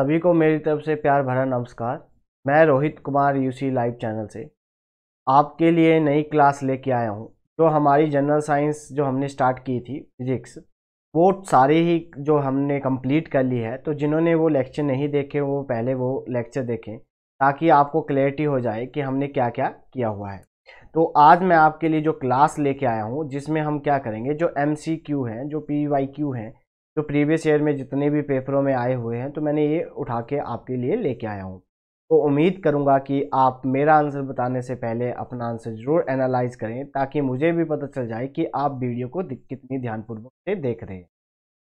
सभी को मेरी तरफ से प्यार भरा नमस्कार। मैं Rohit Kumar UC live channel से आपके लिए नई क्लास लेके आया हूं। जो हमारी जनरल साइंस जो हमने स्टार्ट की थी फिजिक्स, वो सारी ही जो हमने कंप्लीट कर ली है। तो जिन्होंने वो लेक्चर नहीं देखे वो पहले वो लेक्चर देखें ताकि आपको क्लैरिटी हो जाए कि हमने क्या क्या किया हुआ है। तो आज मैं आपके लिए जो क्लास लेके आया हूँ जिसमें हम क्या करेंगे, जो MCQ हैं, जो PYQ हैं, जो प्रीवियस ईयर में जितने भी पेपरों में आए हुए हैं, तो मैंने ये उठा के आपके लिए लेके आया हूँ। तो उम्मीद करूँगा कि आप मेरा आंसर बताने से पहले अपना आंसर ज़रूर एनालाइज करें ताकि मुझे भी पता चल जाए कि आप वीडियो को कितनी ध्यानपूर्वक से देख रहे हैं।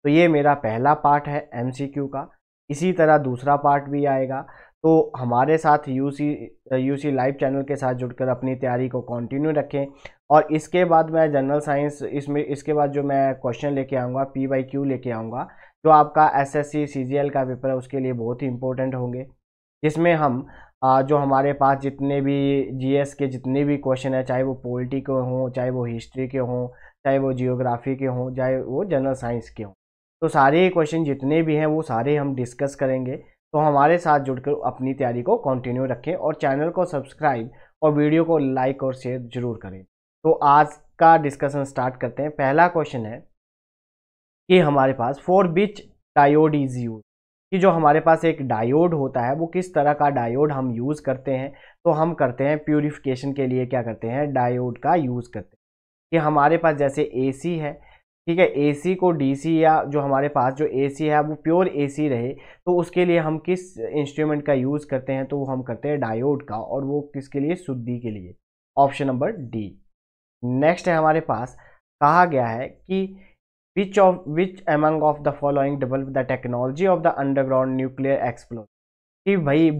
तो ये मेरा पहला पार्ट है MCQ का। इसी तरह दूसरा पार्ट भी आएगा। तो हमारे साथ यूसी लाइव चैनल के साथ जुड़कर अपनी तैयारी को कंटिन्यू रखें। और इसके बाद मैं जनरल साइंस इसमें इसके बाद जो मैं क्वेश्चन लेके आऊँगा PYQ लेके आऊँगा, जो आपका SSC CGL का पेपर है उसके लिए बहुत ही इम्पोर्टेंट होंगे, जिसमें हम जो हमारे पास जितने भी GS के जितने भी क्वेश्चन है, चाहे वो पॉलिटी के हों, चाहे वो हिस्ट्री के हों, चाहे वो जियोग्राफी के हों, चाहे वो जनरल साइंस के हों, तो सारे क्वेश्चन जितने भी हैं वो सारे हम डिस्कस करेंगे। तो हमारे साथ जुड़कर अपनी तैयारी को कंटिन्यू रखें और चैनल को सब्सक्राइब और वीडियो को लाइक और शेयर जरूर करें। तो आज का डिस्कशन स्टार्ट करते हैं। पहला क्वेश्चन है कि हमारे पास for which diode is use, कि जो हमारे पास एक डायोड होता है वो किस तरह का डायोड हम यूज़ करते हैं। तो हम करते हैं प्यूरिफिकेशन के लिए, क्या करते हैं, डायोड का यूज़ करते हैं। कि हमारे पास जैसे AC है, ठीक है, AC को DC या जो हमारे पास जो AC है वो प्योर AC रहे, तो उसके लिए हम किस इंस्ट्रूमेंट का यूज़ करते हैं, तो वो हम करते हैं डायोड का। और वो किसके लिए, शुद्धि के लिए, ऑप्शन नंबर D। नेक्स्ट है हमारे पास, कहा गया है कि which among of the following develop the technology of the underground nuclear explosion, कि भाई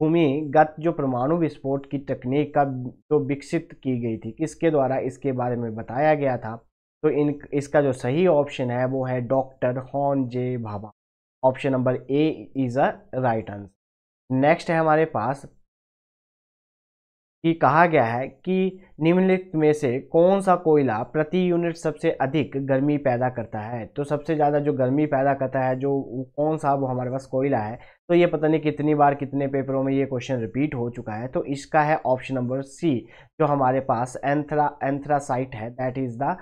भूमिगत जो परमाणु विस्फोट की तकनीक का जो विकसित की गई थी किसके द्वारा, इसके बारे में बताया गया था। तो इसका जो सही ऑप्शन है वो है doctor Homi Bhabha. Option number A is a right answer. Next है हमारे पास कि कहा गया है कि निम्नलिखित में से कौन सा कोयला प्रति यूनिट सबसे अधिक गर्मी पैदा करता है। तो सबसे ज़्यादा जो गर्मी पैदा करता है जो कौन सा, वो हमारे पास कोयला है। तो ये पता नहीं कितनी बार कितने पेपरों में ये क्वेश्चन रिपीट हो चुका है। तो इसका है ऑप्शन नंबर C, जो हमारे पास एंथ्रासाइट है। दैट इज़ द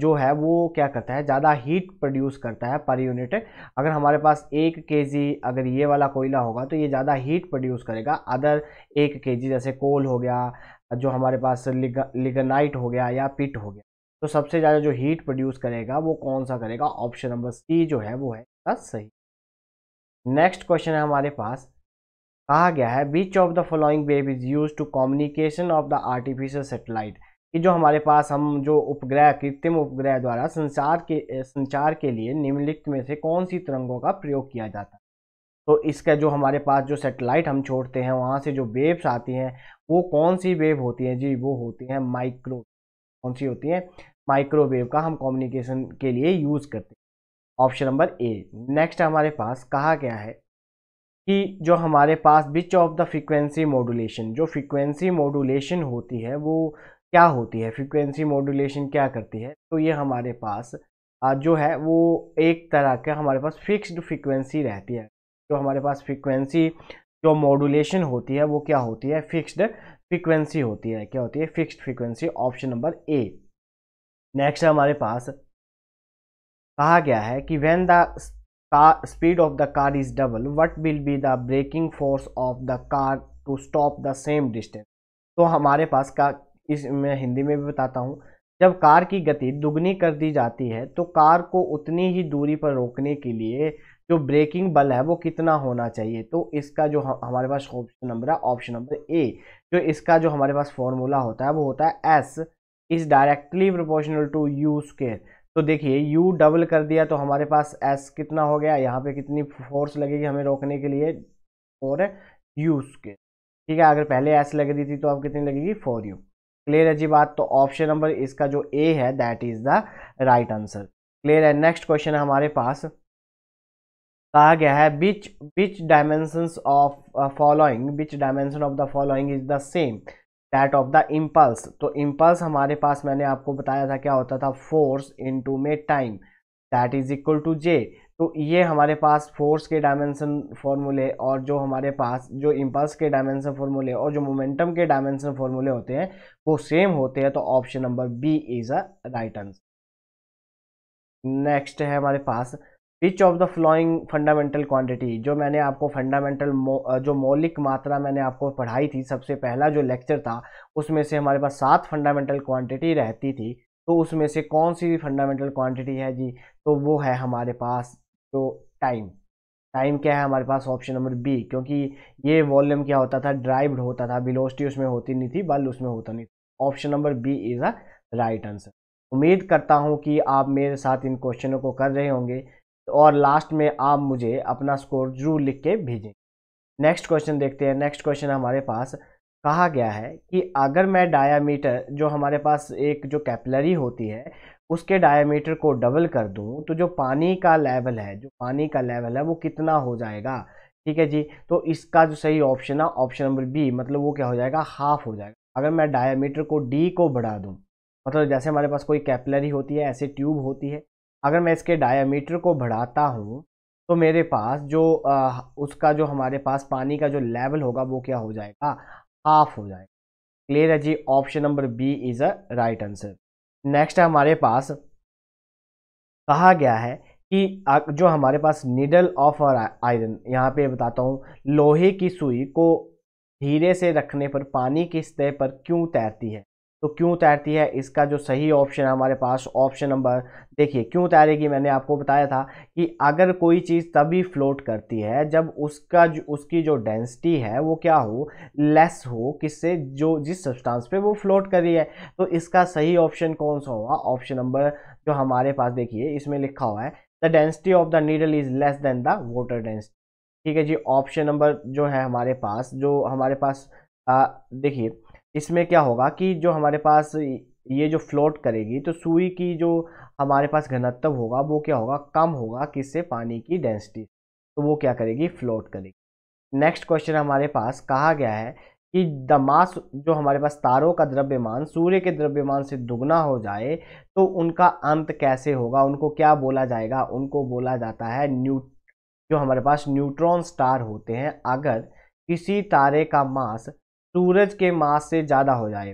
जो है वो क्या करता है, ज़्यादा हीट प्रोड्यूस करता है पर यूनिट। अगर हमारे पास 1 kg अगर ये वाला कोयला होगा तो ये ज़्यादा हीट प्रोड्यूस करेगा अदर 1 kg, जैसे कोल हो गया, जो हमारे पास लिगनाइट हो गया या पिट हो गया। तो सबसे ज़्यादा जो हीट प्रोड्यूस करेगा वो कौन सा करेगा, ऑप्शन नंबर C जो है वो है इसका सही। नेक्स्ट क्वेश्चन है हमारे पास, कहा गया है which of the following wave is use to communication of the artificial satellite, कि जो हमारे पास हम जो उपग्रह कृत्रिम उपग्रह द्वारा संचार के लिए निम्नलिखित में से कौन सी तरंगों का प्रयोग किया जाता है। तो इसका जो हमारे पास जो सैटेलाइट हम छोड़ते हैं वहाँ से जो वेव्स आती हैं वो कौन सी वेव होती हैं जी, वो होती हैं माइक्रोवेव का हम कम्युनिकेशन के लिए यूज़ करते हैं। Option number A। नेक्स्ट हमारे पास कहा गया है कि जो हमारे पास which of the frequency modulation, जो फ्रीक्वेंसी मॉड्यूलेशन होती है वो क्या होती है, फ्रीक्वेंसी मॉड्यूलेशन क्या करती है। तो ये हमारे पास जो है वो एक तरह के हमारे पास फिक्स्ड फ्रीक्वेंसी रहती है। जो हमारे पास फ्रीक्वेंसी जो मॉड्यूलेशन होती है वो क्या होती है, फिक्स्ड फ्रीक्वेंसी होती है। क्या होती है, fixed frequency. Option number A। Next हमारे पास कहा गया है कि when the speed of the car is double what will be the braking force of the car to stop the same distance. तो हमारे पास का इस मैं हिंदी में भी बताता हूँ, जब कार की गति दुगनी कर दी जाती है तो कार को उतनी ही दूरी पर रोकने के लिए जो ब्रेकिंग बल है वो कितना होना चाहिए। तो इसका जो हमारे पास ऑप्शन नंबर है, ऑप्शन नंबर A, जो इसका जो हमारे पास फॉर्मूला होता है वो होता है S is directly proportional to U square. तो देखिए U डबल कर दिया तो हमारे पास S कितना हो गया, यहाँ पे कितनी फोर्स लगेगी हमें रोकने के लिए, 4U स्क्वेयर, ठीक है। अगर पहले S लग रही थी तो अब कितनी लगेगी, 4U। क्लियर है जी बात। तो ऑप्शन नंबर इसका जो A है that is the right answer. Clear है। नेक्स्ट क्वेश्चन है हमारे पास, कहा गया है which dimension of the following is the same that of the impulse. तो इम्पल्स हमारे पास मैंने आपको बताया था क्या होता था, फोर्स इनटू में time, that is equal to J। तो ये हमारे पास फोर्स के डायमेंशन फार्मूले और जो हमारे पास जो इम्पल्स के डायमेंशन फार्मूले और जो मोमेंटम के डायमेंशन फार्मूले होते हैं वो सेम होते हैं, तो option number B is a right answer. Next है हमारे पास which of the following fundamental quantity, जो मैंने आपको फंडामेंटल जो मौलिक मात्रा मैंने आपको पढ़ाई थी सबसे पहला जो लेक्चर था उसमें से हमारे पास 7 फंडामेंटल क्वांटिटी रहती थी, तो उसमें से कौन सी फंडामेंटल क्वांटिटी है जी, तो वो है हमारे पास तो टाइम। टाइम क्या है हमारे पास, ऑप्शन नंबर बी, क्योंकि ये वॉल्यूम क्या होता था, ड्राइव्ड होता था, वेलोसिटी उसमें होती नहीं थी, बल उसमें होता नहीं था। Option number B is a right answer. उम्मीद करता हूँ कि आप मेरे साथ इन क्वेश्चनों को कर रहे होंगे और लास्ट में आप मुझे अपना स्कोर जरूर लिख के भेजें। नेक्स्ट क्वेश्चन देखते हैं। नेक्स्ट क्वेश्चन हमारे पास कहा गया है कि अगर मैं डायामीटर जो हमारे पास एक जो कैपिलरी होती है उसके डायामीटर को डबल कर दूं तो जो पानी का लेवल है वो कितना हो जाएगा। ठीक है जी, तो इसका जो सही ऑप्शन है ऑप्शन नंबर बी, मतलब वो क्या हो जाएगा, हाफ हो जाएगा। अगर मैं डायामीटर को डी को बढ़ा दूं, मतलब जैसे हमारे पास कोई कैपिलरी होती है, ऐसे ट्यूब होती है, अगर मैं इसके डायामीटर को बढ़ाता हूँ तो मेरे पास जो उसका जो हमारे पास पानी का जो लेवल होगा वो क्या हो जाएगा, हाफ हो जाएगा। क्लियर है जी, option number B is a right answer. Next हमारे पास कहा गया है कि जो हमारे पास नीडल ऑफ आयरन, यहाँ पे बताता हूँ, लोहे की सुई को धीरे से रखने पर पानी की सतह पर क्यों तैरती है, तो क्यों तैरती है, इसका जो सही ऑप्शन है हमारे पास ऑप्शन नंबर, देखिए क्यों तैरेगी, मैंने आपको बताया था कि अगर कोई चीज़ तभी फ्लोट करती है जब उसका जो उसकी जो डेंसिटी है वो क्या हो, लेस हो, किससे, जो जिस सब्सटेंस पे वो फ्लोट कर रही है। तो इसका सही ऑप्शन कौन सा होगा, ऑप्शन नंबर जो हमारे पास देखिए इसमें लिखा हुआ है the density of the needle is less than the water density. ठीक है जी, ऑप्शन नंबर जो है हमारे पास देखिए इसमें क्या होगा कि जो हमारे पास ये जो फ्लोट करेगी तो सुई की जो हमारे पास घनत्व होगा वो क्या होगा, कम होगा, किससे, पानी की डेंसिटी, तो वो क्या करेगी, फ्लोट करेगी। नेक्स्ट क्वेश्चन हमारे पास कहा गया है कि द मास जो हमारे पास तारों का द्रव्यमान सूर्य के द्रव्यमान से दुगना हो जाए तो उनका अंत कैसे होगा, उनको क्या बोला जाएगा, उनको बोला जाता है जो हमारे पास न्यूट्रॉन स्टार होते हैं। अगर किसी तारे का मास सूरज के मास से ज़्यादा हो जाए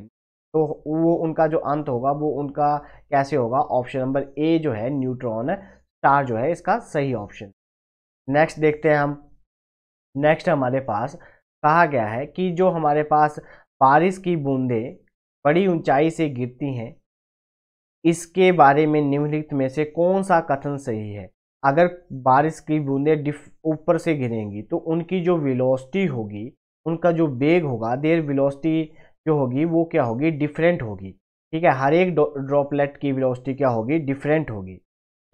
तो वो उनका जो अंत होगा वो उनका कैसे होगा, ऑप्शन नंबर ए जो है न्यूट्रॉन स्टार जो है इसका सही ऑप्शन। नेक्स्ट देखते हैं हम। नेक्स्ट हमारे पास कहा गया है कि जो हमारे पास बारिश की बूंदें बड़ी ऊंचाई से गिरती हैं, इसके बारे में निम्नलिखित में से कौन सा कथन सही है। अगर बारिश की बूंदें ऊपर से गिरेंगी तो उनकी जो वेलोसिटी होगी, उनका जो वेग होगा, देयर वेलोसिटी जो होगी वो क्या होगी, डिफरेंट होगी। ठीक है, हर एक ड्रॉपलेट की वेलोसिटी क्या होगी, डिफरेंट होगी।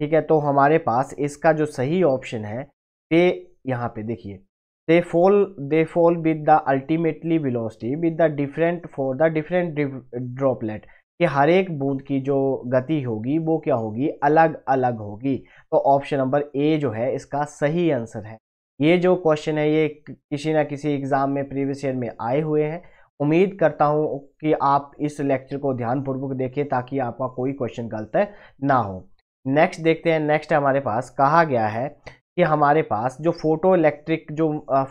ठीक है, तो हमारे पास इसका जो सही ऑप्शन है ये यहाँ पे देखिए, they fall with the ultimately velocity with the different for the different droplet, कि हर एक बूंद की जो गति होगी वो क्या होगी, अलग अलग होगी। तो ऑप्शन नंबर ए जो है इसका सही आंसर है। ये जो क्वेश्चन है ये किसी ना किसी एग्ज़ाम में प्रीवियस ईयर में आए हुए हैं। उम्मीद करता हूँ कि आप इस लेक्चर को ध्यानपूर्वक देखें ताकि आपका कोई क्वेश्चन गलत ना हो। नेक्स्ट देखते हैं। नेक्स्ट हमारे पास कहा गया है कि हमारे पास जो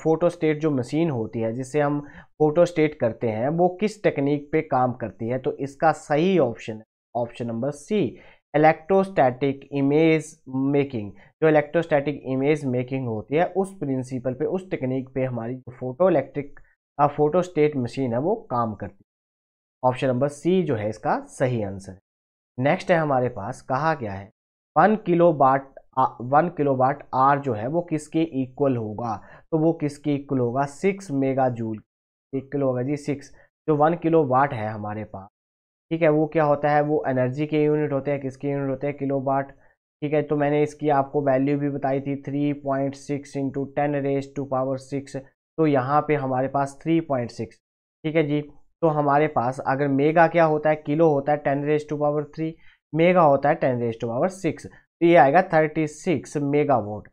फोटोस्टेट जो मशीन होती है जिससे हम फोटोस्टेट करते हैं वो किस टेक्निक पे काम करती है, तो इसका सही ऑप्शन है option number C electrostatic image making. जो इलेक्ट्रोस्टैटिक इमेज मेकिंग होती है उस प्रिंसिपल पे, उस टेक्निक पे हमारी फोटोस्टेट मशीन है वो काम करती है। ऑप्शन नंबर सी जो है इसका सही आंसर है। नेक्स्ट है हमारे पास कहा गया है 1 किलोवाट आर जो है वो किसके इक्वल होगा, तो वो किसके इक्वल होगा, 6 मेगा जूल इक्वल होगा जी। 6 जो 1 किलोवाट है हमारे पास, ठीक है, वो क्या होता है, वो एनर्जी के यूनिट होते हैं, किसके यूनिट होते हैं, किलोवाट। ठीक है, तो मैंने इसकी आपको वैल्यू भी बताई थी 3.6 × 10⁶⁶ तो यहाँ पे हमारे पास 3.6। ठीक है जी, तो हमारे पास अगर मेगा क्या होता है, किलो होता है 10⁻³ मेगा होता है 10⁻⁶, तो ये आएगा 36 मेगा वोट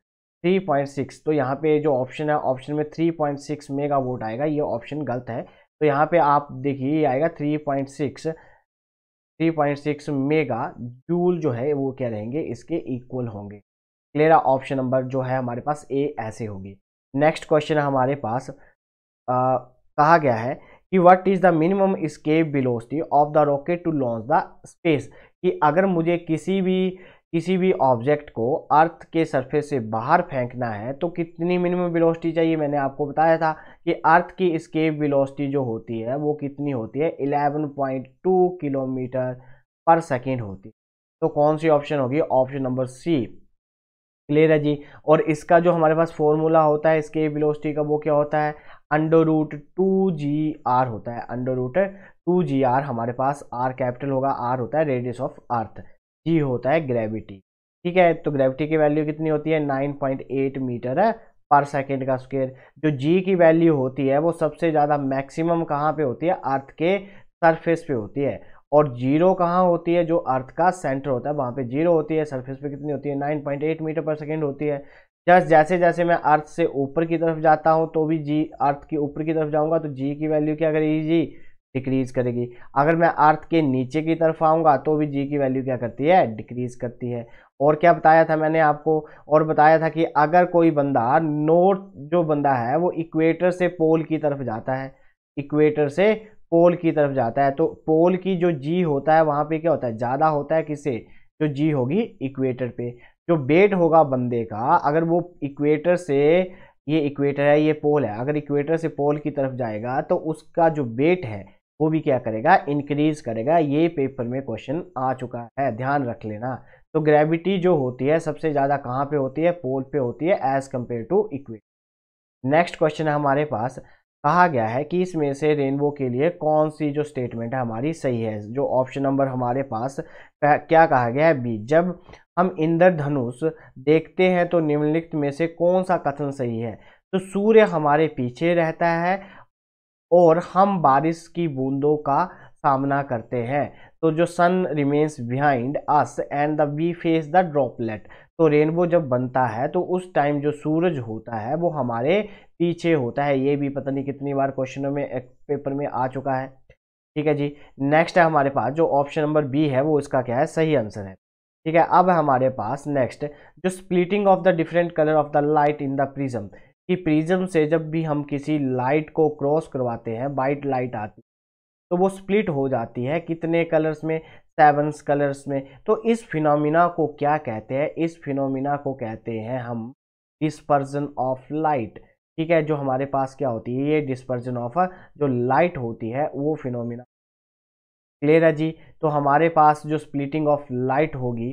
3.6। तो यहाँ पे जो ऑप्शन है ऑप्शन में 3.6 मेगा वोट आएगा, ये ऑप्शन गलत है। तो यहाँ पे आप देखिए ये आएगा 3.6 मेगा जूल जो है वो क्या रहेंगे, इसके इक्वल होंगे। क्लियर है, ऑप्शन नंबर जो है हमारे पास ए ऐसे होगी। नेक्स्ट क्वेश्चन हमारे पास कहा गया है कि what is the minimum escape velocity of the rocket to launch the space, कि अगर मुझे किसी भी ऑब्जेक्ट को अर्थ के सरफेस से बाहर फेंकना है तो कितनी मिनिमम वेलोसिटी चाहिए। मैंने आपको बताया था कि अर्थ की एस्केप वेलोसिटी जो होती है वो कितनी होती है, 11.2 किलोमीटर पर सेकेंड होती है। तो कौन सी ऑप्शन होगी, ऑप्शन नंबर सी। क्लियर है जी। और इसका जो हमारे पास फॉर्मूला होता है एस्केप वेलोसिटी का वो क्या होता है, अंडर रूट 2 GR होता है। अंडर रूट 2 GR हमारे पास आर कैपिटल होगा, आर होता है रेडियस ऑफ अर्थ, जी होता है ग्रेविटी। ठीक है, तो ग्रेविटी की वैल्यू कितनी होती है, 9.8 मीटर है पर सेकेंड का स्क्वायर। जो जी की वैल्यू होती है वो सबसे ज़्यादा मैक्सिमम कहाँ पे होती है, अर्थ के सरफेस पे होती है। और जीरो कहाँ होती है, जो अर्थ का सेंटर होता है वहाँ पे जीरो होती है। सरफेस पे कितनी होती है, 9.8 मीटर पर सेकेंड होती है। जैसे जैसे मैं अर्थ से ऊपर की तरफ जाता हूँ तो भी जी अर्थ के ऊपर की तरफ जाऊँगा तो जी की वैल्यू क्या करेगी, जी डिक्रीज़ करेगी। अगर मैं अर्थ के नीचे की तरफ आऊँगा तो भी जी की वैल्यू क्या करती है, डिक्रीज़ करती है। और क्या बताया था मैंने आपको, और बताया था कि अगर कोई बंदा नॉर्थ, जो बंदा है वो इक्वेटर से पोल की तरफ जाता है, इक्वेटर से पोल की तरफ जाता है तो पोल की जो जी होता है वहाँ पे क्या होता है, ज़्यादा होता है। किसे, जो जी होगी इक्वेटर पे। जो वेट होगा बंदे का, अगर वो इक्वेटर से, ये इक्वेटर है ये पोल है, अगर इक्वेटर से पोल की तरफ जाएगा तो उसका जो वेट है वो भी क्या करेगा, इंक्रीज करेगा। ये पेपर में क्वेश्चन आ चुका है, ध्यान रख लेना। तो ग्रेविटी जो होती है सबसे ज़्यादा कहाँ पे होती है, पोल पे होती है as compare to equator. Next question हमारे पास कहा गया है कि इसमें से रेनबो के लिए कौन सी जो स्टेटमेंट है हमारी सही है, जो ऑप्शन नंबर हमारे पास क्या कहा गया है, बी। जब हम इंद्रधनुष देखते हैं तो निम्नलिखित में से कौन सा कथन सही है, तो सूर्य हमारे पीछे रहता है और हम बारिश की बूंदों का सामना करते हैं, तो जो sun remains behind us and the we face the droplet. तो रेनबो जब बनता है तो उस टाइम जो सूरज होता है वो हमारे पीछे होता है। ये भी पता नहीं कितनी बार क्वेश्चनों में, पेपर में आ चुका है। ठीक है जी। नेक्स्ट है हमारे पास जो ऑप्शन नंबर बी है वो इसका क्या है, सही आंसर है। ठीक है, अब हमारे पास नेक्स्ट जो splitting of the different colour of the light in the prism, कि प्रिज्म से जब भी हम किसी लाइट को क्रॉस करवाते हैं, वाइट लाइट आती है तो वो स्प्लिट हो जाती है कितने कलर्स में, 7 कलर्स में। तो इस फिनोमिना को क्या कहते हैं, इस फिनोमिना को कहते हैं हम डिस्पर्जन ऑफ लाइट। ठीक है, जो हमारे पास क्या होती है, ये डिस्पर्जन ऑफ जो लाइट होती है वो फिनोमिना। क्लियर है जी। तो हमारे पास जो स्प्लिटिंग ऑफ लाइट होगी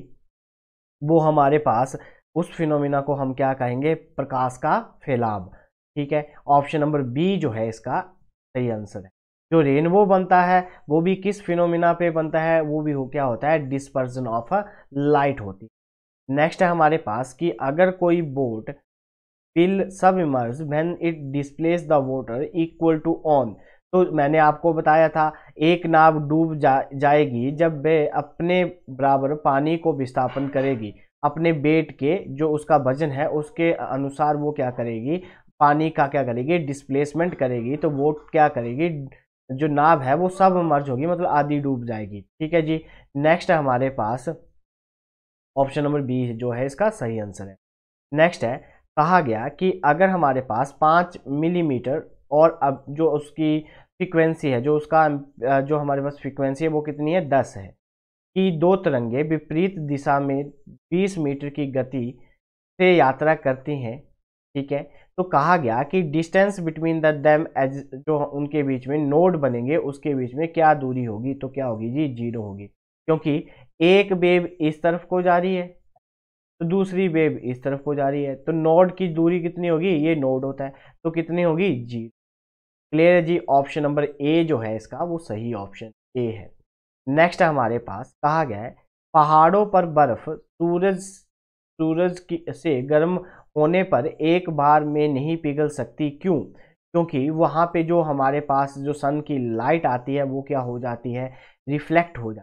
वो हमारे पास उस फिनोमिना को हम क्या कहेंगे, प्रकाश का फैलाव। ठीक है, ऑप्शन नंबर बी जो है इसका सही आंसर है। जो रेनबो बनता है वो भी किस फिनोमिना पे बनता है, वो भी हो क्या होता है, डिस्पर्जन ऑफ लाइट होती है। नेक्स्ट है हमारे पास कि अगर कोई boat will submerge when it displace the water equal to on, तो मैंने आपको बताया था एक नाव डूब जाएगी जब वे अपने बराबर पानी को विस्थापन करेगी, अपने वेट के जो उसका वजन है उसके अनुसार वो क्या करेगी, पानी का क्या करेगी, डिस्प्लेसमेंट करेगी। तो वो क्या करेगी, जो नाव है वो सबमर्ज होगी, मतलब आधी डूब जाएगी। ठीक है जी। नेक्स्ट है हमारे पास ऑप्शन नंबर बी जो है इसका सही आंसर है। नेक्स्ट है कहा गया कि अगर हमारे पास 5 मिलीमीटर और अब जो उसकी फ्रीक्वेंसी है, जो उसका जो हमारे पास फ्रीक्वेंसी है वो कितनी है, 10 है, कि 2 तिरंगे विपरीत दिशा में 20 मीटर की गति से यात्रा करती हैं। ठीक है, तो कहा गया कि distance between the them as, जो उनके बीच में नोड बनेंगे उसके बीच में क्या दूरी होगी, तो क्या होगी जी, 0 होगी, क्योंकि एक वेव इस तरफ को जा रही है तो दूसरी वेव इस तरफ को जा रही है, तो नोड की दूरी कितनी होगी, ये नोड होता है, तो कितनी होगी, 0। क्लियर है जी। ऑप्शन नंबर ए जो है इसका वो सही ऑप्शन ए है। नेक्स्ट हमारे पास कहा गया है पहाड़ों पर बर्फ सूरज से गर्म होने पर एक बार में नहीं पिघल सकती, क्यों, क्योंकि वहाँ पे जो हमारे पास जो सन की लाइट आती है वो क्या हो जाती है, रिफ्लेक्ट हो जाती है।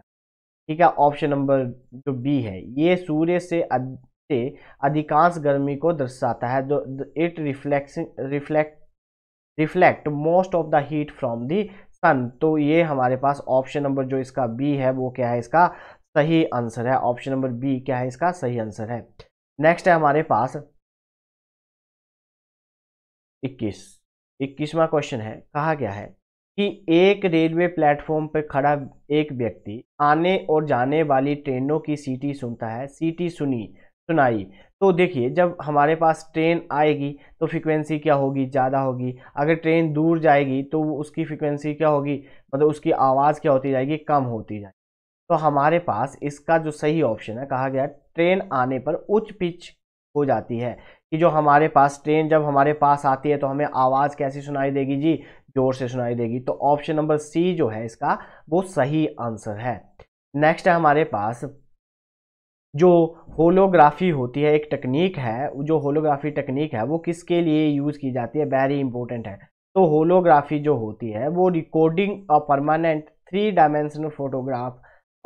ठीक है, ऑप्शन नंबर जो बी है ये सूर्य से अधिकांश गर्मी को दर्शाता है, it reflect most of the heat from the sun. तो ये हमारे पास ऑप्शन नंबर जो इसका बी है वो क्या है, इसका सही आंसर है। ऑप्शन नंबर बी क्या है, इसका सही आंसर है। नेक्स्ट है हमारे पास 21वां क्वेश्चन है। कहा गया है कि एक रेलवे प्लेटफॉर्म पर खड़ा एक व्यक्ति आने और जाने वाली ट्रेनों की सीटी सुनता है। सीटी सुनाई तो देखिए जब हमारे पास ट्रेन आएगी तो फ्रीक्वेंसी क्या होगी, ज़्यादा होगी। अगर ट्रेन दूर जाएगी तो उसकी फ्रीक्वेंसी क्या होगी, मतलब उसकी आवाज़ क्या होती जाएगी, कम होती जाएगी। तो हमारे पास इसका जो सही ऑप्शन है, कहा गया ट्रेन आने पर उच्च पिच हो जाती है। कि जो हमारे पास ट्रेन जब हमारे पास आती है तो हमें आवाज़ कैसी सुनाई देगी जी, जोर से सुनाई देगी। तो ऑप्शन नंबर सी जो है इसका वो सही आंसर है। नेक्स्ट है हमारे पास जो होलोग्राफी होती है, एक टेक्निक है। जो होलोग्राफी टेक्निक है वो किसके लिए यूज़ की जाती है, वेरी इंपॉर्टेंट है। तो होलोग्राफी जो होती है वो recording a permanent 3 dimensional photograph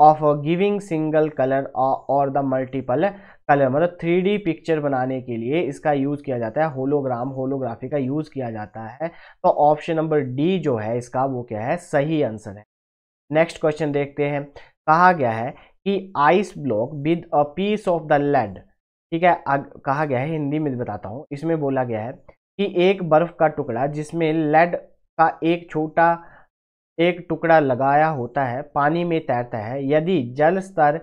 of giving single colour और द मल्टीपल कलर, मतलब 3D पिक्चर बनाने के लिए इसका यूज़ किया जाता है। होलोग्राफी का यूज़ किया जाता है। तो ऑप्शन नंबर डी जो है इसका वो क्या है, सही आंसर है। नेक्स्ट क्वेश्चन देखते हैं। कहा गया है कि ice block with a piece of the lead, ठीक है। कहा गया है, हिंदी में बताता हूँ। इसमें बोला गया है कि एक बर्फ का टुकड़ा जिसमें लेड का एक टुकड़ा लगाया होता है पानी में तैरता है। यदि जल स्तर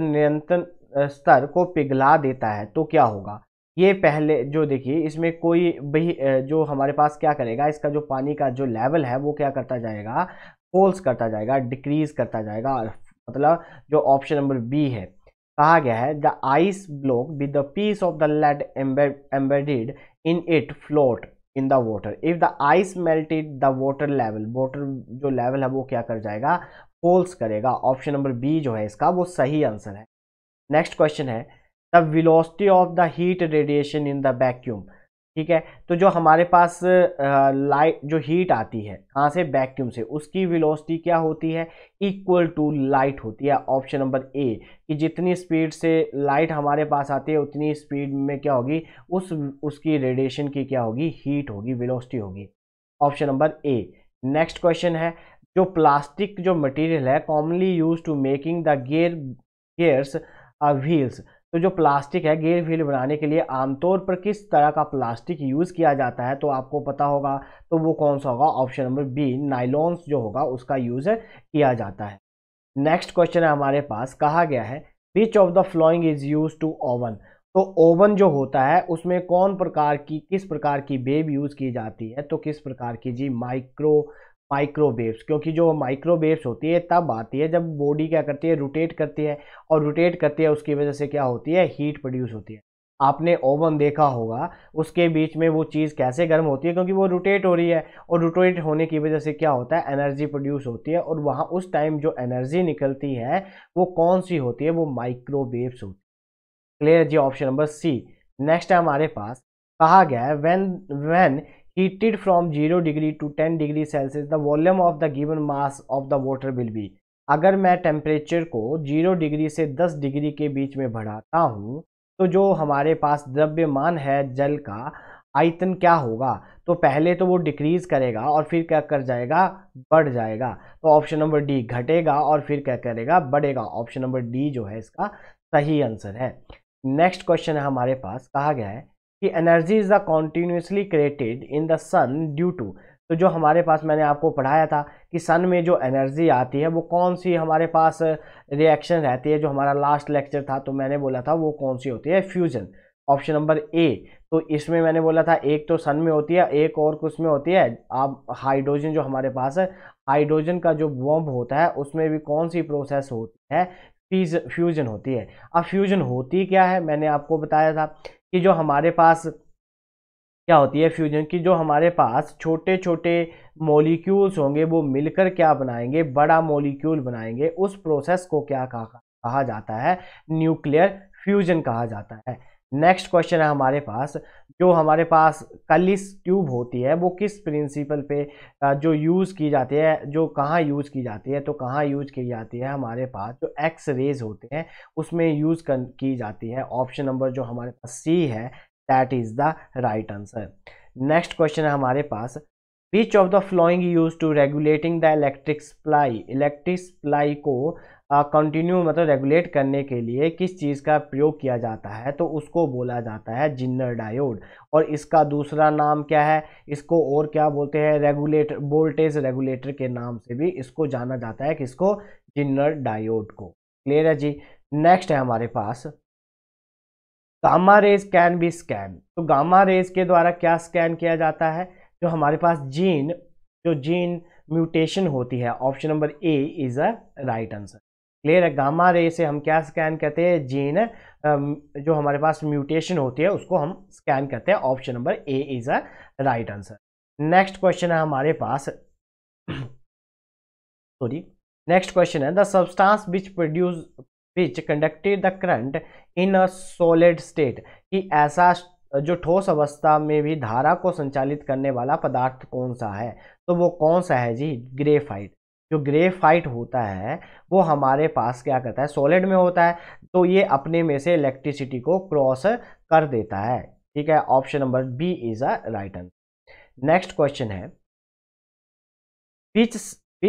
नियंत्रण स्तर को पिघला देता है तो क्या होगा। ये पहले जो देखिए इसमें कोई भी जो हमारे पास क्या करेगा, इसका जो पानी का जो लेवल है वो क्या करता जाएगा, फॉल्स करता जाएगा, डिक्रीज करता जाएगा, मतलब जो ऑप्शन नंबर बी है। कहा गया है the ice block with the piece of the lead embedded in it float in the water. If the ice melted the water level, water जो लेवल है वो क्या कर जाएगा, फॉल्स करेगा। ऑप्शन नंबर बी जो है इसका वो सही आंसर है। नेक्स्ट क्वेश्चन है the velocity of the heat radiation in the vacuum, ठीक है। तो जो हमारे पास लाइट जो हीट आती है कहाँ से, वैक्यूम से, उसकी वेलोसिटी क्या होती है, इक्वल टू लाइट होती है। ऑप्शन नंबर ए कि जितनी स्पीड से लाइट हमारे पास आती है उतनी स्पीड में क्या होगी, उसकी रेडिएशन की क्या होगी, हीट होगी, वेलोसिटी होगी। Option number A. Next question है जो प्लास्टिक जो मटेरियल है commonly use to making the gears wheels, तो जो प्लास्टिक है गेयर व्हील बनाने के लिए आमतौर पर किस तरह का प्लास्टिक यूज़ किया जाता है, तो आपको पता होगा। तो वो कौन सा होगा, ऑप्शन नंबर बी नायलॉन्स जो होगा उसका यूज़ किया जाता है। नेक्स्ट क्वेश्चन है हमारे पास। कहा गया है which of the following is use to oven, तो ओवन जो होता है उसमें किस प्रकार की वेव यूज़ की जाती है, तो किस प्रकार की जी, माइक्रोवेव्स। क्योंकि जो माइक्रोवेव्स होती है तब आती है जब बॉडी क्या करती है, रोटेट करती है, और रोटेट करती है उसकी वजह से क्या होती है, हीट प्रोड्यूस होती है। आपने ओवन देखा होगा, उसके बीच में वो चीज़ कैसे गर्म होती है, क्योंकि वो रोटेट हो रही है, और रोटेट होने की वजह से क्या होता है, एनर्जी प्रोड्यूस होती है, और वहाँ उस टाइम जो एनर्जी निकलती है वो कौन सी होती है, वो माइक्रोवेव्स होती है। क्लियर जी, ऑप्शन नंबर सी। नेक्स्ट है हमारे पास। कहा गया है when heated from 0 degree to 10 degree Celsius the volume of the given mass of the water will be. अगर मैं टेम्परेचर को 0 डिग्री से 10 डिग्री के बीच में बढ़ाता हूँ तो जो हमारे पास द्रव्यमान है जल का आयतन क्या होगा, तो पहले तो वो डिक्रीज़ करेगा और फिर क्या कर जाएगा, बढ़ जाएगा। तो ऑप्शन नंबर डी घटेगा और फिर क्या करेगा, बढ़ेगा। ऑप्शन नंबर डी जो है इसका सही आंसर है। नेक्स्ट क्वेश्चन है हमारे पास। कहा गया है कि energy is the continuously created in the sun due to, तो जो हमारे पास मैंने आपको पढ़ाया था कि सन में जो एनर्जी आती है वो कौन सी हमारे पास रिएक्शन रहती है, जो हमारा लास्ट लेक्चर था तो मैंने बोला था वो कौन सी होती है, फ्यूजन। ऑप्शन नंबर ए। तो इसमें मैंने बोला था एक तो सन में होती है, एक और कुछ में होती है, आप हाइड्रोजन जो हमारे पास है, हाइड्रोजन का जो बॉम्ब होता है उसमें भी कौन सी प्रोसेस होती है, फ्यूजन होती है। अब फ्यूजन होती क्या है, मैंने आपको बताया था कि जो हमारे पास क्या होती है फ्यूजन की, जो हमारे पास छोटे छोटे मॉलिक्यूल्स होंगे वो मिलकर क्या बनाएंगे, बड़ा मॉलिक्यूल बनाएंगे। उस प्रोसेस को क्या कहा जाता है, न्यूक्लियर फ्यूजन कहा जाता है। नेक्स्ट क्वेश्चन है हमारे पास। जो हमारे पास कलिस ट्यूब होती है वो किस प्रिंसिपल पे जो यूज़ की जाती है, जो कहाँ यूज़ की जाती है, तो कहाँ यूज़ की जाती है, हमारे पास जो एक्स रेज होते हैं उसमें यूज़ की जाती है। ऑप्शन नंबर जो हमारे पास सी है, that is the right answer. Next question है हमारे पास। Which of the following use to regulating the electric supply को कंटिन्यू मतलब रेगुलेट करने के लिए किस चीज़ का प्रयोग किया जाता है, तो उसको बोला जाता है जिनर डायोड। और इसका दूसरा नाम क्या है, इसको और क्या बोलते हैं, रेगुलेटर, वोल्टेज रेगुलेटर के नाम से भी इसको जाना जाता है, किसको, जिनर डायोड को। क्लियर है जी। नेक्स्ट है हमारे पास gamma rays can be scan. तो गामा रेज के द्वारा क्या स्कैन किया जाता है, जो हमारे पास जीन, जो जीन म्यूटेशन होती है। Option number A is a right answer. Clear है। गामा रे से हम क्या स्कैन करते हैं, जीन जो हमारे पास म्यूटेशन होती है उसको हम स्कैन करते हैं। Option number A is a right answer. Next question है हमारे पास, सॉरी, नेक्स्ट क्वेश्चन है the substance which conducted the current in a solid state. कि ऐसा जो ठोस अवस्था में भी धारा को संचालित करने वाला पदार्थ कौन सा है, तो वो कौन सा है जी, ग्रेफाइट। जो ग्रेफाइट होता है वो हमारे पास क्या करता है, सॉलिड में होता है, तो ये अपने में से इलेक्ट्रिसिटी को क्रॉस कर देता है। ठीक है, option number B is a right answer. Next question है which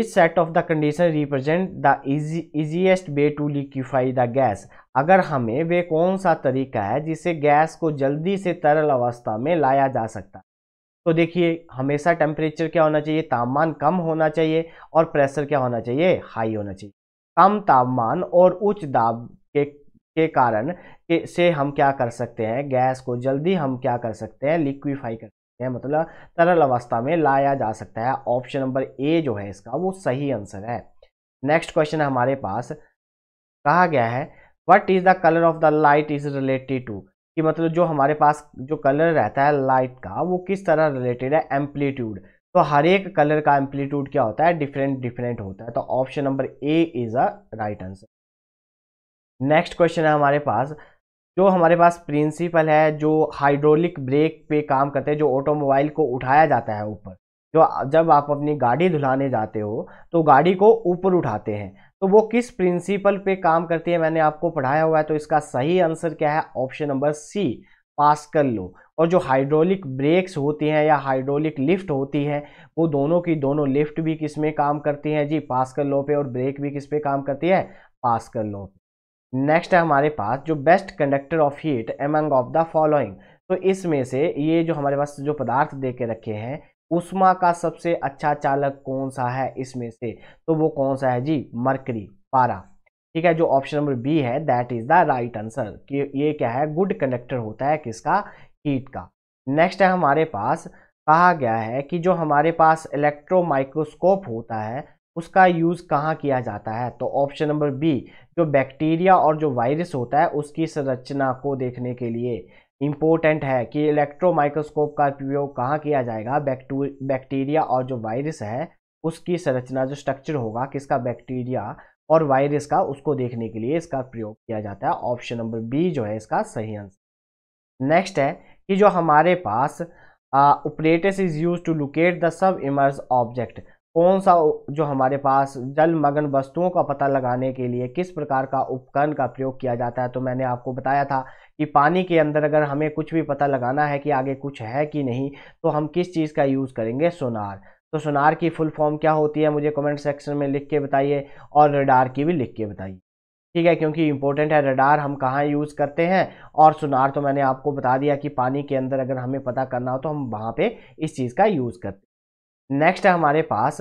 set of the condition represent the easiest way to liquefy the gas. अगर हमें वे कौन सा तरीका है जिससे गैस को जल्दी से तरल अवस्था में लाया जा सकता है। तो देखिए, हमेशा टेम्परेचर क्या होना चाहिए, तापमान कम होना चाहिए, और प्रेशर क्या होना चाहिए, हाई होना चाहिए। कम तापमान और उच्च दाब के कारण से हम क्या कर सकते हैं, गैस को जल्दी हम क्या कर सकते हैं, लिक्विफाई कर सकते हैं, मतलब तरल अवस्था में लाया जा सकता है। ऑप्शन नंबर ए जो है इसका वो सही आंसर है। नेक्स्ट क्वेश्चन है हमारे पास, कहा गया है what is the colour of the light is related to. कि मतलब जो हमारे पास जो कलर रहता है लाइट का वो किस तरह रिलेटेड है, एम्पलीट्यूड। तो हर एक कलर का एम्पलीट्यूड क्या होता है, डिफरेंट होता है। तो option number A is a right answer. Next question है हमारे पास, जो हमारे पास प्रिंसिपल है जो हाइड्रोलिक ब्रेक पे काम करते हैं, जो ऑटोमोबाइल को उठाया जाता है ऊपर, जो जब आप अपनी गाड़ी धुलाने जाते हो तो गाड़ी को ऊपर उठाते हैं, तो वो किस प्रिंसिपल पे काम करती है, मैंने आपको पढ़ाया हुआ है। तो इसका सही आंसर क्या है, option number C, Pascal law. और जो हाइड्रोलिक ब्रेक्स होती हैं या हाइड्रोलिक लिफ्ट होती है, वो दोनों की दोनों लिफ्ट भी किस में काम करती हैं जी, पास्कल लॉ पे, और ब्रेक भी किस पे काम करती है, पास्कल लॉ पे। नेक्स्ट है हमारे पास जो best conductor of heat among of the following. तो इसमें से ये जो हमारे पास जो पदार्थ दे के रखे हैं, उष्मा का सबसे अच्छा चालक कौन सा है इसमें से, तो वो कौन सा है जी, मरकरी, पारा। ठीक है, जो ऑप्शन नंबर बी है that is the right answer. कि ये क्या है, गुड कंडक्टर होता है किसका, हीट का। नेक्स्ट है हमारे पास, कहा गया है कि जो हमारे पास इलेक्ट्रो माइक्रोस्कोप होता है उसका यूज़ कहाँ किया जाता है। तो ऑप्शन नंबर बी, जो बैक्टीरिया और जो वायरस होता है उसकी संरचना को देखने के लिए इम्पोर्टेंट है। कि इलेक्ट्रो माइक्रोस्कोप का प्रयोग कहाँ किया जाएगा, बैक्टीरिया और जो वायरस है उसकी संरचना, जो स्ट्रक्चर होगा किसका, बैक्टीरिया और वायरस का, उसको देखने के लिए इसका प्रयोग किया जाता है। ऑप्शन नंबर बी जो है इसका सही आंसर। नेक्स्ट है कि जो हमारे पास apparatus is use to locate the सब इमर्स ऑब्जेक्ट। कौन सा जो हमारे पास जलमग्न वस्तुओं का पता लगाने के लिए किस प्रकार का उपकरण का प्रयोग किया जाता है। तो मैंने आपको बताया था कि पानी के अंदर अगर हमें कुछ भी पता लगाना है कि आगे कुछ है कि नहीं, तो हम किस चीज़ का यूज़ करेंगे, सोनार। तो सोनार की फुल फॉर्म क्या होती है, मुझे कमेंट सेक्शन में लिख के बताइए, और रडार की भी लिख के बताइए। ठीक है, क्योंकि इंपॉर्टेंट है, रडार हम कहाँ यूज़ करते हैं, और सोनार तो मैंने आपको बता दिया कि पानी के अंदर अगर हमें पता करना हो तो हम वहाँ पर इस चीज़ का यूज़ करते हैं। नेक्स्ट है हमारे पास,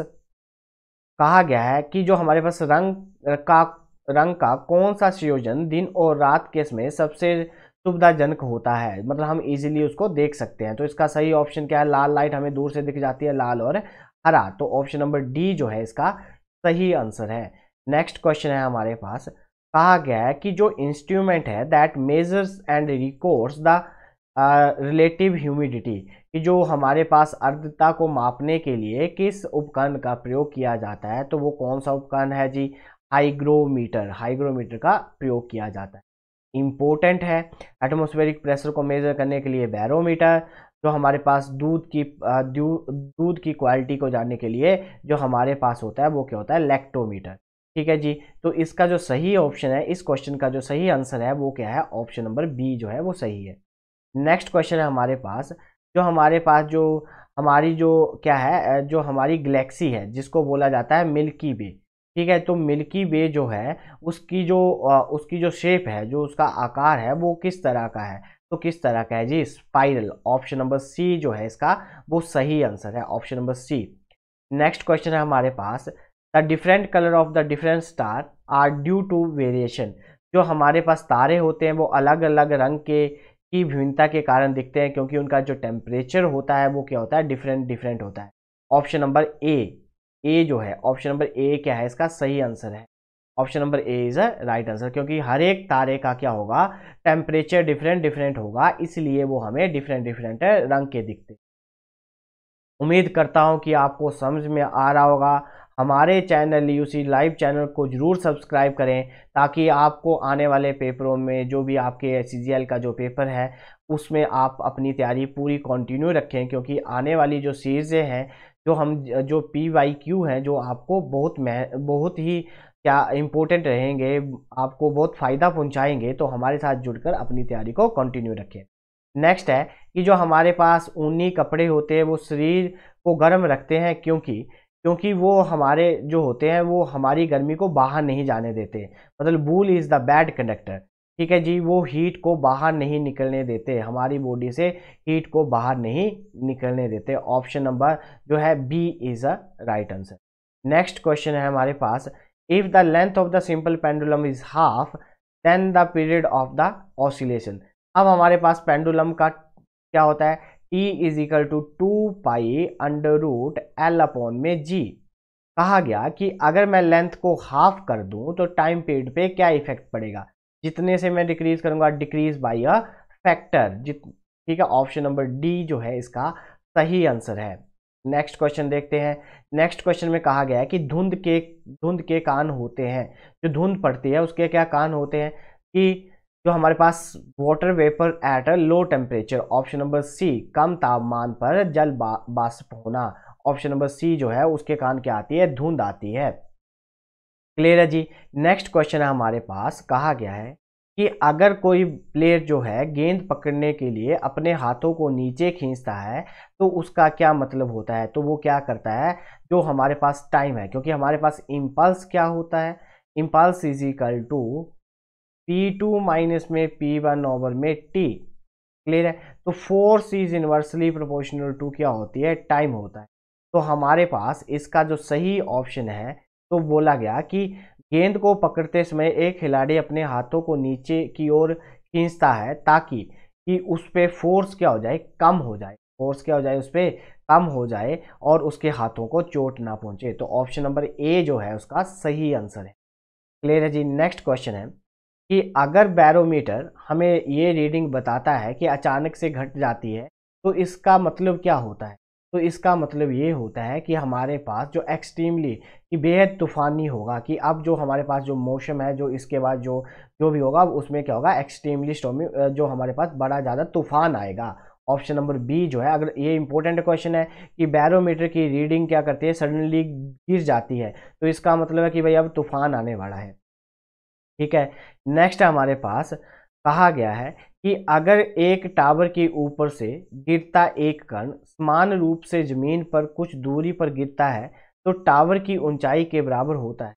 कहा गया है कि जो हमारे पास रंग का कौन सा संयोजन दिन और रात के समय सबसे सुविधाजनक होता है, मतलब हम इजीली उसको देख सकते हैं। तो इसका सही ऑप्शन क्या है, लाल लाइट हमें दूर से दिख जाती है, लाल और हरा। तो ऑप्शन नंबर डी जो है इसका सही आंसर है। नेक्स्ट क्वेश्चन है हमारे पास, कहा गया है कि जो इंस्ट्रूमेंट है that measures and records the relative humidity. कि जो हमारे पास आर्द्रता को मापने के लिए किस उपकरण का प्रयोग किया जाता है, तो वो कौन सा उपकरण है जी, हाइग्रोमीटर। हाइग्रोमीटर का प्रयोग किया जाता है। इम्पोर्टेंट है, एटमॉस्फेरिक प्रेशर को मेजर करने के लिए बैरोमीटर। जो हमारे पास दूध की क्वालिटी को जानने के लिए जो हमारे पास होता है वो क्या होता है, लैक्टोमीटर। ठीक है जी। तो इसका जो सही ऑप्शन है, इस क्वेश्चन का जो सही आंसर है वो क्या है, ऑप्शन नंबर बी जो है वो सही है। नेक्स्ट क्वेश्चन है हमारे पास, जो हमारे पास जो हमारी जो क्या है, जो हमारी गैलेक्सी है जिसको बोला जाता है मिल्की वे, ठीक है। तो मिल्की वे जो है उसकी जो शेप है, जो उसका आकार है वो किस तरह का है, तो किस तरह का है जी, स्पाइरल। ऑप्शन नंबर सी जो है इसका वो सही आंसर है, option number C. Next question है हमारे पास, the different colour of the different star are due to variation. जो हमारे पास तारे होते हैं वो अलग अलग रंग के की भिन्नता के कारण दिखते हैं क्योंकि उनका जो टेम्परेचर होता है वो क्या होता है, डिफरेंट होता है। ऑप्शन नंबर ए जो है, ऑप्शन नंबर ए क्या है इसका सही आंसर है, option number A is a right answer, क्योंकि हर एक तारे का क्या होगा, टेम्परेचर डिफरेंट होगा, इसलिए वो हमें डिफरेंट रंग के दिखते। उम्मीद करता हूं कि आपको समझ में आ रहा होगा। हमारे चैनल यूसी लाइव चैनल को जरूर सब्सक्राइब करें ताकि आपको आने वाले पेपरों में, जो भी आपके CGL का जो पेपर है उसमें आप अपनी तैयारी पूरी कंटिन्यू रखें, क्योंकि आने वाली जो सीरीज़ें हैं, जो PYQ हैं, जो आपको बहुत ही क्या इम्पोर्टेंट रहेंगे, आपको बहुत फ़ायदा पहुंचाएंगे। तो हमारे साथ जुड़कर अपनी तैयारी को कंटिन्यू रखें। नेक्स्ट है कि जो हमारे पास ऊनी कपड़े होते हैं वो शरीर को गर्म रखते हैं क्योंकि वो हमारे जो होते हैं वो हमारी गर्मी को बाहर नहीं जाने देते, मतलब wool is the bad conductor, ठीक है जी, वो हीट को बाहर नहीं निकलने देते, हमारी बॉडी से हीट को बाहर नहीं निकलने देते। ऑप्शन नंबर जो है B is a right answer. Next question है हमारे पास, if the length of the simple pendulum is half then the period of the oscillation. अब हमारे पास पेंडुलम का क्या होता है, E = 2π√L/G। कहा गया कि अगर मैं लेंथ को हाफ कर दूं तो टाइम पीरियड पे क्या इफेक्ट पड़ेगा, जितने से मैं डिक्रीज करूंगा, डिक्रीज बाय अ फैक्टर, ठीक है। ऑप्शन नंबर डी जो है इसका सही आंसर है। नेक्स्ट क्वेश्चन देखते हैं। नेक्स्ट क्वेश्चन में कहा गया है कि धुंध के कान होते हैं, जो धुंध पड़ती है उसके क्या कान होते हैं, कि जो हमारे पास water vapour at a low temperature, option number C, कम तापमान पर जल बाष्प होना, ऑप्शन नंबर सी जो है उसके कारण क्या आती है, धुंध आती है। क्लियर है जी। नेक्स्ट क्वेश्चन है हमारे पास, कहा गया है कि अगर कोई प्लेयर जो है गेंद पकड़ने के लिए अपने हाथों को नीचे खींचता है तो उसका क्या मतलब होता है, तो वो क्या करता है, जो हमारे पास टाइम है, क्योंकि हमारे पास इम्पल्स क्या होता है, इम्पल्स = P2 - P1/T। क्लियर है। तो force is inversely proportional to क्या होती है, टाइम होता है। तो हमारे पास इसका जो सही ऑप्शन है, तो बोला गया कि गेंद को पकड़ते समय एक खिलाड़ी अपने हाथों को नीचे की ओर खींचता है ताकि कि उस पर फोर्स क्या हो जाए, कम हो जाए, फोर्स क्या हो जाए उस पर कम हो जाए और उसके हाथों को चोट ना पहुंचे। तो ऑप्शन नंबर ए जो है उसका सही आंसर है। क्लियर है जी। नेक्स्ट क्वेश्चन है कि अगर बैरोमीटर हमें ये रीडिंग बताता है कि अचानक से घट जाती है तो इसका मतलब क्या होता है, तो इसका मतलब ये होता है कि हमारे पास जो एक्सट्रीमली कि बेहद तूफानी होगा, कि अब जो हमारे पास जो मौसम है, जो इसके बाद जो भी होगा उसमें क्या होगा, एक्सट्रीमली स्टॉर्मी, जो हमारे पास बड़ा ज़्यादा तूफान आएगा। ऑप्शन नंबर बी जो है, अगर ये इंपॉर्टेंट क्वेश्चन है कि बैरोमीटर की रीडिंग क्या करती है, सडनली गिर जाती है, तो इसका मतलब है कि भाई अब तूफान आने वाला है, ठीक है। नेक्स्ट हमारे पास कहा गया है कि अगर एक टावर के ऊपर से गिरता एक कण समान रूप से जमीन पर कुछ दूरी पर गिरता है तो टावर की ऊंचाई के बराबर होता है।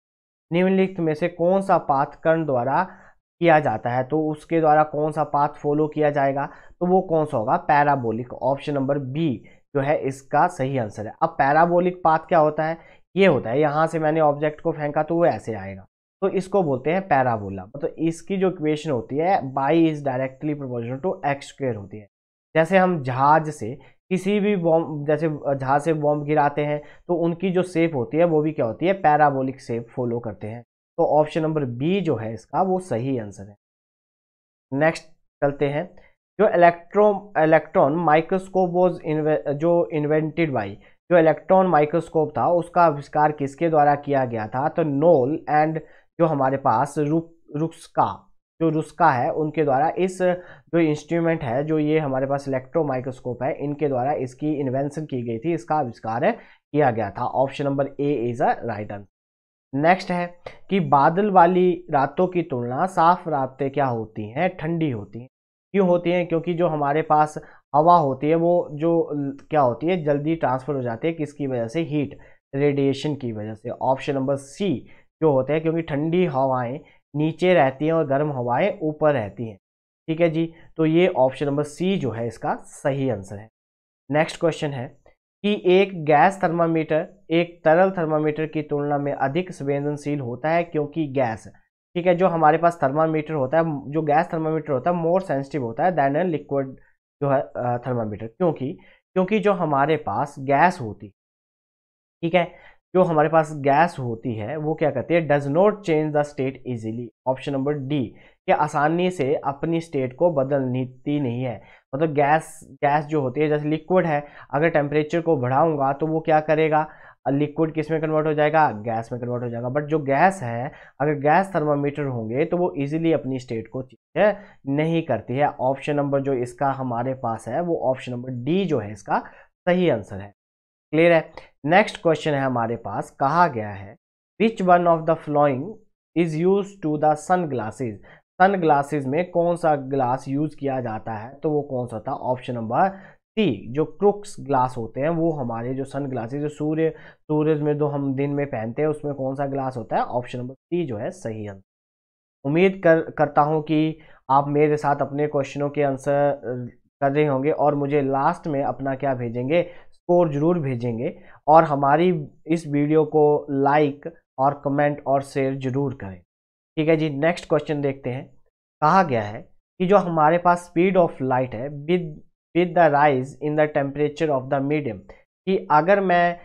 निम्नलिखित में से कौन सा पाथ कण द्वारा किया जाता है, तो उसके द्वारा कौन सा पाथ फॉलो किया जाएगा, तो वो कौन सा होगा, पैराबोलिक। ऑप्शन नंबर बी जो है इसका सही आंसर है। अब पैराबोलिक पाथ क्या होता है, ये होता है यहाँ से मैंने ऑब्जेक्ट को फेंका तो वो ऐसे आएगा, तो इसको बोलते हैं पैराबोला। मतलब तो इसकी जो इक्वेशन होती है Y = directly proportional to x² होती है। जैसे हम जहाज से किसी भी बॉम्ब, जैसे जहाज से बॉम्ब गिराते हैं तो उनकी जो शेप होती है वो भी क्या होती है, पैराबोलिक शेप फॉलो करते हैं। तो ऑप्शन नंबर बी जो है इसका वो सही आंसर है। नेक्स्ट चलते हैं, जो इलेक्ट्रॉन माइक्रोस्कोप जो इलेक्ट्रॉन माइक्रोस्कोप था उसका आविष्कार किसके द्वारा किया गया था, तो नोल एंड जो हमारे पास रुस्का है उनके द्वारा। इस जो इंस्ट्रूमेंट है, जो ये हमारे पास इलेक्ट्रो माइक्रोस्कोप है, इनके द्वारा इसकी इन्वेंशन की गई थी, इसका आविष्कार किया गया था। Option number A is a right answer. Next है कि बादल वाली रातों की तुलना साफ रातें क्या होती हैं, ठंडी होती हैं। क्यों होती हैं, क्योंकि जो हमारे पास हवा होती है वो जो क्या होती है, जल्दी ट्रांसफर हो जाती है, किसकी वजह से, हीट, रेडिएशन की वजह से। ऑप्शन नंबर सी जो होते हैं, क्योंकि ठंडी हवाएं नीचे रहती हैं और गर्म हवाएं ऊपर रहती हैं। ठीक है जी, तो ये ऑप्शन नंबर सी जो है इसका सही आंसर है। नेक्स्ट क्वेश्चन है कि एक गैस थर्मामीटर एक तरल थर्मामीटर की तुलना में अधिक संवेदनशील होता है क्योंकि गैस, ठीक है, जो हमारे पास थर्मामीटर होता है, जो गैस थर्मामीटर होता है मोर सेंसिटिव होता है दैन ए लिक्विड जो है थर्मामीटर, क्योंकि जो हमारे पास गैस होती, ठीक है, जो हमारे पास गैस होती है वो क्या करती है, does not change the state easily. Option number D, कि आसानी से अपनी स्टेट को बदलती नहीं है। मतलब गैस जो होती है, जैसे लिक्विड है, अगर टेम्परेचर को बढ़ाऊंगा तो वो क्या करेगा, लिक्विड किस में कन्वर्ट हो जाएगा, गैस में कन्वर्ट हो जाएगा। बट जो गैस है, अगर गैस थर्मामीटर होंगे तो वो इजीली अपनी स्टेट को चेंज नहीं करती है। ऑप्शन नंबर जो इसका हमारे पास है वो ऑप्शन नंबर डी जो है इसका सही आंसर है। क्लियर है। नेक्स्ट क्वेश्चन है हमारे पास, कहा गया है which one of the following is use to the sunglasses. Sunglasses में कौन सा ग्लास यूज किया जाता है, तो वो कौन सा था, ऑप्शन नंबर सी, जो क्रूक्स ग्लास होते हैं, वो हमारे जो सन ग्लासेज जो सूरज में जो हम दिन में पहनते हैं, उसमें कौन सा ग्लास होता है, ऑप्शन नंबर सी जो है सही आंसर। उम्मीद करता हूं कि आप मेरे साथ अपने क्वेश्चनों के आंसर कर रहे होंगे और मुझे लास्ट में अपना क्या भेजेंगे, स्कोर जरूर भेजेंगे, और हमारी इस वीडियो को लाइक और कमेंट और शेयर जरूर करें। ठीक है जी, नेक्स्ट क्वेश्चन देखते हैं। कहा गया है कि जो हमारे पास स्पीड ऑफ लाइट है with the rise in the temperature of the medium, कि अगर मैं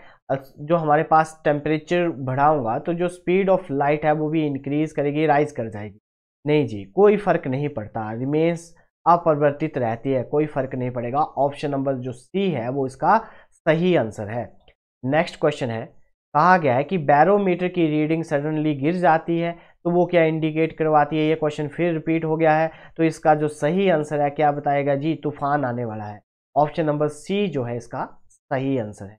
जो हमारे पास टेम्परेचर बढ़ाऊंगा तो जो स्पीड ऑफ लाइट है वो भी इंक्रीज करेगी, राइज कर जाएगी। नहीं जी, कोई फर्क नहीं पड़ता, रिमेन्स अपरिवर्तित रहती है, कोई फर्क नहीं पड़ेगा। ऑप्शन नंबर जो सी है वो इसका सही आंसर है। नेक्स्ट क्वेश्चन है, कहा गया है कि बैरोमीटर की रीडिंग सडनली गिर जाती है तो वो क्या इंडिकेट करवाती है। ये क्वेश्चन फिर रिपीट हो गया है, तो इसका जो सही आंसर है क्या बताएगा जी, तूफान आने वाला है। ऑप्शन नंबर सी जो है इसका सही आंसर है।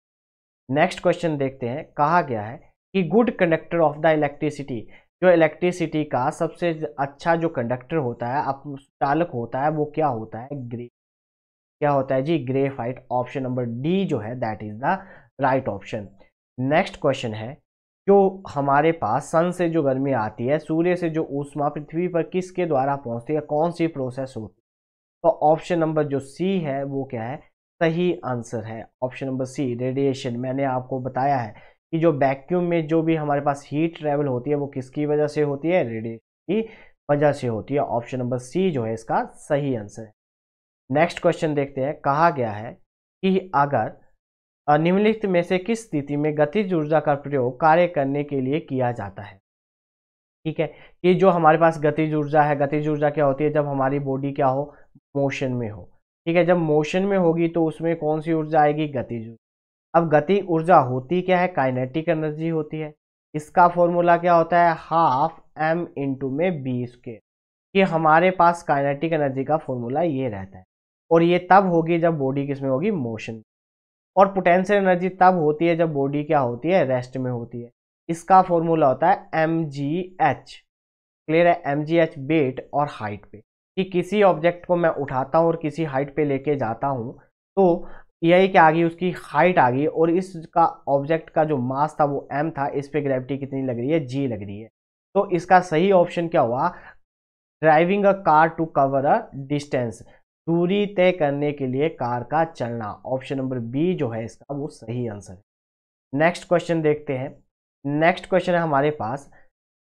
नेक्स्ट क्वेश्चन देखते हैं। कहा गया है कि good conductor of the electricity, जो इलेक्ट्रिसिटी का सबसे अच्छा जो कंडक्टर होता है, चालक होता है, वो क्या होता है, क्या होता है जी, ग्रेफाइट। ऑप्शन नंबर डी जो है that is the right option. Next question है, जो हमारे पास सन से जो गर्मी आती है, सूर्य से जो ऊष्मा पृथ्वी पर किसके द्वारा पहुंचती है, कौन सी प्रोसेस होती है, तो ऑप्शन नंबर जो सी है वो क्या है, सही आंसर है। Option number C, radiation. मैंने आपको बताया है कि जो वैक्यूम में जो भी हमारे पास हीट ट्रेवल होती है वो किसकी वजह से होती है, रेडिएशन की वजह से होती है। ऑप्शन नंबर सी जो है इसका सही आंसर है। नेक्स्ट क्वेश्चन देखते हैं। कहा गया है कि अगर निम्नलिखित में से किस स्थिति में गतिज ऊर्जा का प्रयोग कार्य करने के लिए किया जाता है। ठीक है, ये जो हमारे पास गतिज ऊर्जा है, गतिज ऊर्जा क्या होती है, जब हमारी बॉडी क्या हो, मोशन में हो। ठीक है, जब मोशन में होगी तो उसमें कौन सी ऊर्जा आएगी, गतिज ऊर्जा। अब गतिज ऊर्जा होती क्या है, काइनेटिक एनर्जी होती है। इसका फॉर्मूला क्या होता है, हाफ एम इंटू में बी स्क्वायर। ये हमारे पास काइनेटिक एनर्जी का फॉर्मूला ये रहता है, और ये तब होगी जब बॉडी किस में होगी, मोशन। और पोटेंशियल एनर्जी तब होती है जब बॉडी क्या होती है, रेस्ट में होती है। इसका फॉर्मूला होता है mgh। क्लियर है, mgh वेट और हाइट पे, कि किसी ऑब्जेक्ट को मैं उठाता हूँ और किसी हाइट पे लेके जाता हूँ, तो यही क्या आ गई, उसकी हाइट आ गई, और इसका ऑब्जेक्ट का जो मास था वो m था, इस पे ग्रेविटी कितनी लग रही है, g लग रही है। तो इसका सही ऑप्शन क्या हुआ, driving a car to cover a distance, दूरी तय करने के लिए कार का चलना। ऑप्शन नंबर बी जो है इसका वो सही आंसर है। नेक्स्ट क्वेश्चन देखते हैं। नेक्स्ट क्वेश्चन है हमारे पास,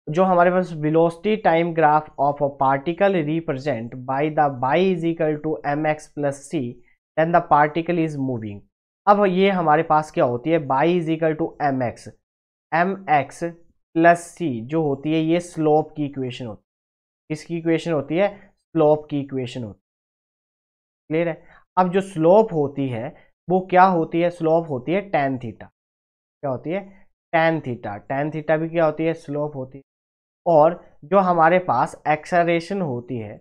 जो हमारे पास velocity time graph of a particle represent by the y is equal to mx+c then the particle is moving. अब ये हमारे पास क्या होती है, y is equal to mx+c जो होती है, ये स्लोप की इक्वेशन होती है। किसकी इक्वेशन होती है, स्लोप की इक्वेशन होती है। क्लियर है। अब जो स्लोप होती है वो क्या होती है, स्लोप होती है tan थीटा। क्या होती है, tan थीटा। tan थीटा भी क्या होती है, स्लोप होती है। और जो हमारे पास एक्सेलरेशन होती है,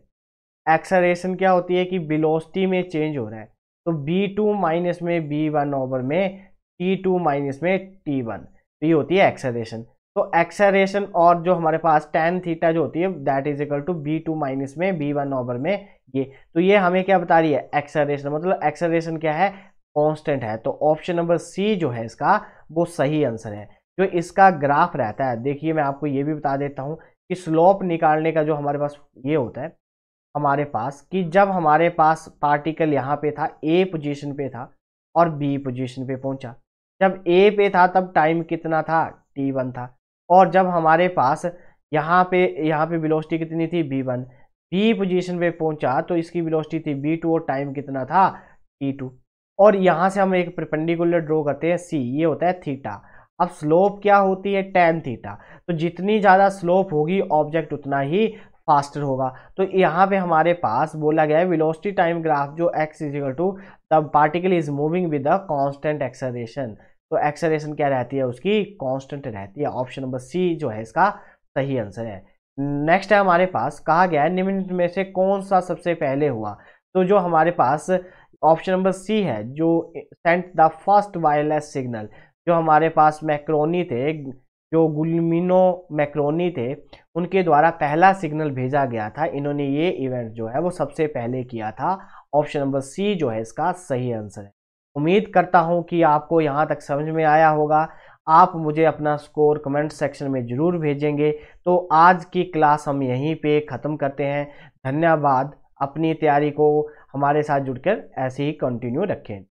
एक्सेलरेशन क्या होती है, कि वेलोसिटी में चेंज हो रहा है, तो v2 माइनस में v1 ओवर में t2 माइनस में t1, ये होती है एक्सेलरेशन। तो एक्सेलरेशन और जो हमारे पास tan थीटा जो होती है that is equal to v2 minus में v1 ओवर में ये, तो ये हमें क्या बता रही है, एक्सेलरेशन। मतलब एक्सेलरेशन क्या है, कांस्टेंट है। तो ऑप्शन नंबर सी जो है इसका वो सही आंसर है। जो इसका ग्राफ रहता है, देखिए मैं आपको ये भी बता देता हूँ कि स्लोप निकालने का जो हमारे पास ये होता है हमारे पास, कि जब हमारे पास पार्टिकल यहाँ पे था, ए पोजीशन पे था और बी पोजीशन पे पहुँचा, जब ए पे था तब टाइम कितना था, t1 था, और जब हमारे पास यहाँ पे वेलोसिटी कितनी थी, v1, बी पोजीशन पे पहुँचा तो इसकी वेलोसिटी थी v2 और टाइम कितना था, t2। और यहाँ से हम एक परपेंडिकुलर ड्रॉ करते हैं c, ये होता है थीटा। अब स्लोप क्या होती है, tan थीटा, तो जितनी ज़्यादा स्लोप होगी ऑब्जेक्ट उतना ही फास्टर होगा। तो यहाँ पे हमारे पास बोला गया है वेलोसिटी टाइम ग्राफ जो x is equal to the particle is moving with the constant acceleration, तो एक्सेलरेशन क्या रहती है उसकी, कांस्टेंट रहती है। ऑप्शन नंबर सी जो है इसका सही आंसर है। नेक्स्ट है हमारे पास, कहा गया है निम्नलिखित में से कौन सा सबसे पहले हुआ, तो जो हमारे पास ऑप्शन नंबर सी है, जो sent the first wireless signal, जो हमारे पास मैक्रोनी थे, जो गुलमिनो मैक्रोनी थे, उनके द्वारा पहला सिग्नल भेजा गया था, इन्होंने ये इवेंट जो है वो सबसे पहले किया था। ऑप्शन नंबर सी जो है इसका सही आंसर है। उम्मीद करता हूँ कि आपको यहाँ तक समझ में आया होगा। आप मुझे अपना स्कोर कमेंट सेक्शन में ज़रूर भेजेंगे। तो आज की क्लास हम यहीं पे ख़त्म करते हैं। धन्यवाद। अपनी तैयारी को हमारे साथ जुड़कर ऐसे ही कंटिन्यू रखें।